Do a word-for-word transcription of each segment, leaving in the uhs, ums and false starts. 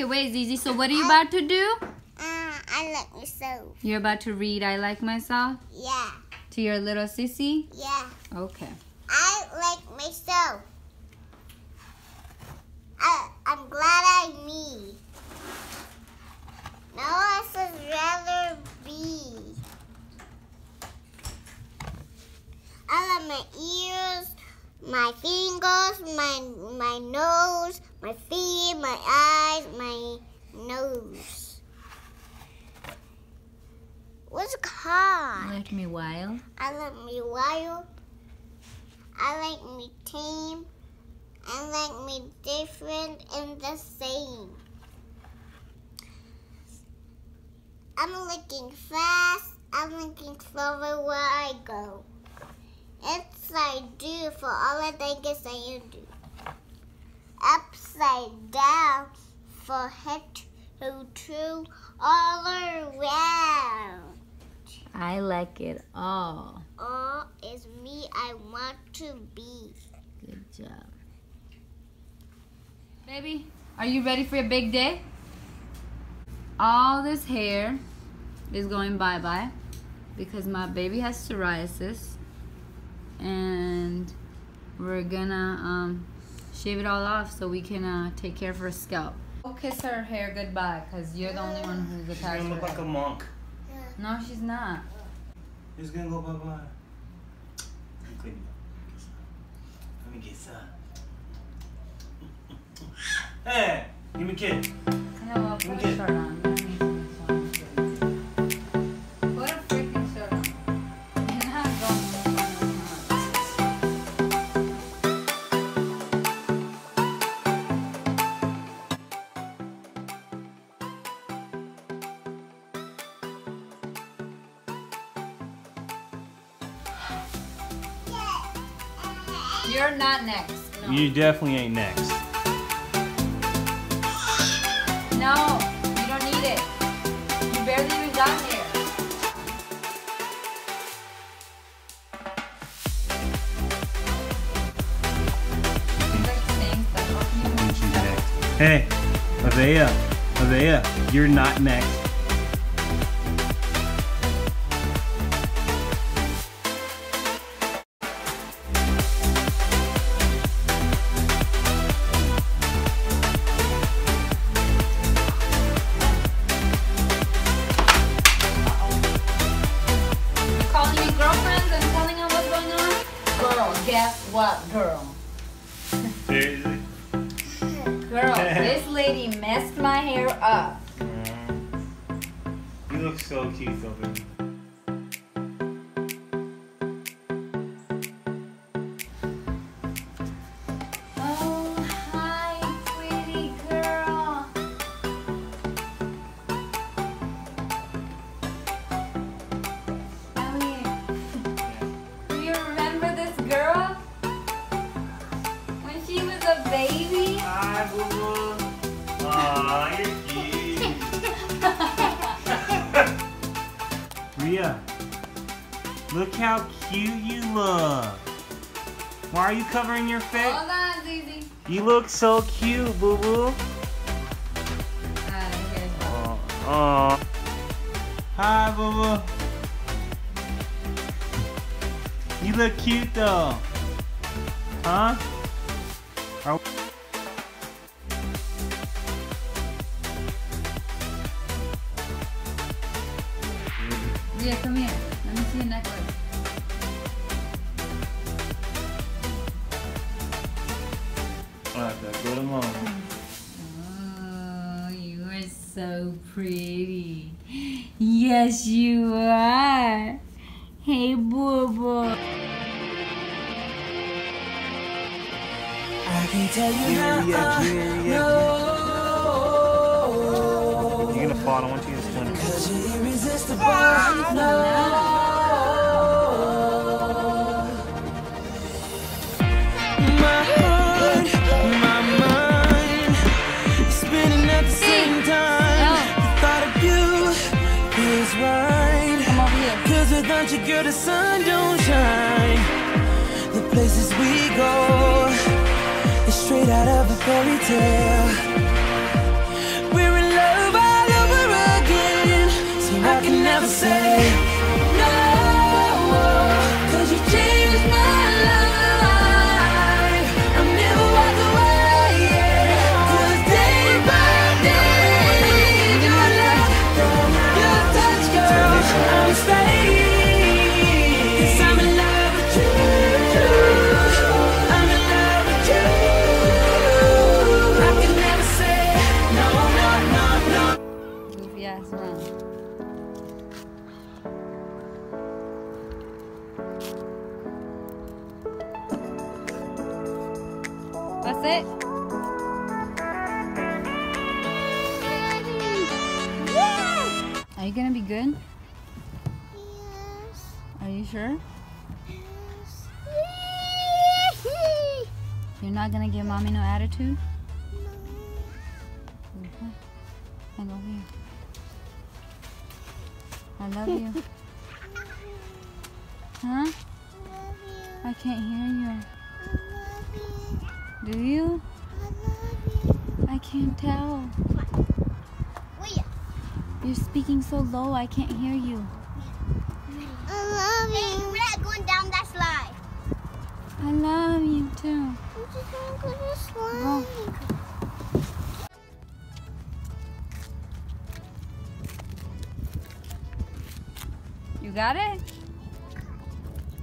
Okay, wait, Zizi. So what are you about to do? Uh, I like myself. You're about to read I like myself? Yeah. To your little sissy? Yeah. Okay. I like myself. I, I'm glad I'm me. No one should rather be. I love my ears, my fingers, my my nose, my feet, my eyes, my nose. What's it called? Like me wild. I like me wild. I like me tame. I like me different and the same. I'm looking fast. I'm looking slower where I go. Inside do for all the things that you do. Upside down for head to true all around. I like it all. All is me I want to be. Good job. Baby, are you ready for a big day? All this hair is going bye-bye because my baby has psoriasis. And we're gonna um, shave it all off so we can uh, take care of her scalp. Go kiss her hair goodbye because you're the only one who's attached to her. She's gonna look like a monk. No, she's not. She's gonna go bye-bye. Let me kiss her. Hey, give me a kiss. No, I'll put a shirt on. Put a freaking shirt on. You're not going to be fine. You're not next. No. You definitely ain't next. No, you don't need it. You barely even got here. Hey, Avea, Avea, you're not next. Guess what, girl? Seriously? Girl, this lady messed my hair up. Mm. You look so cute, though, baby. Oh, hi, pretty girl. Come here. Do you remember this girl? Baby. Hi, boo boo. Aw, you're cute. Rhea, look how cute you look. Why are you covering your face? Hold on, Zizi. You look so cute, boo boo. Aw, uh, oh. Hi, boo boo. You look cute though. Huh? Are we yeah, come here. Let me see your necklace. Alright, that's good and long. Oh, you are so pretty. Yes, you are. Hey, boo boo. I can tell you now, no. You're gonna fall onto your stomach. Cause you're irresistible, ah, no. My heart, my mind, spinning at the same time. The thought of you is right. Cause without you, girl, the sun don't shine. The places we go. Straight out of a fairy tale. That's it. Yes! Are you gonna be good? Yes. Are you sure? Yes. You're not gonna give mommy no attitude? No. Okay. I love you. I love you. Huh? I can't hear you. I love you. Do you? I love you. I can't tell. You're speaking so low, I can't hear you. I love you. Hey, we're not going down that slide. I love you too. I'm just going to go to the slide. Oh. You got it?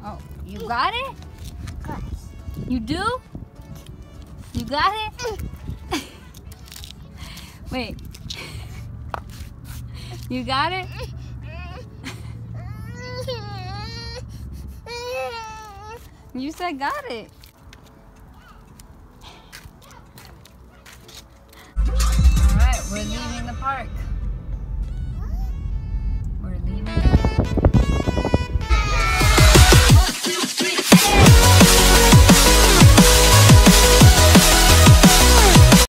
Oh, you got it? You do? You got it? Wait. You got it? You said got it. All right, we're leaving the park.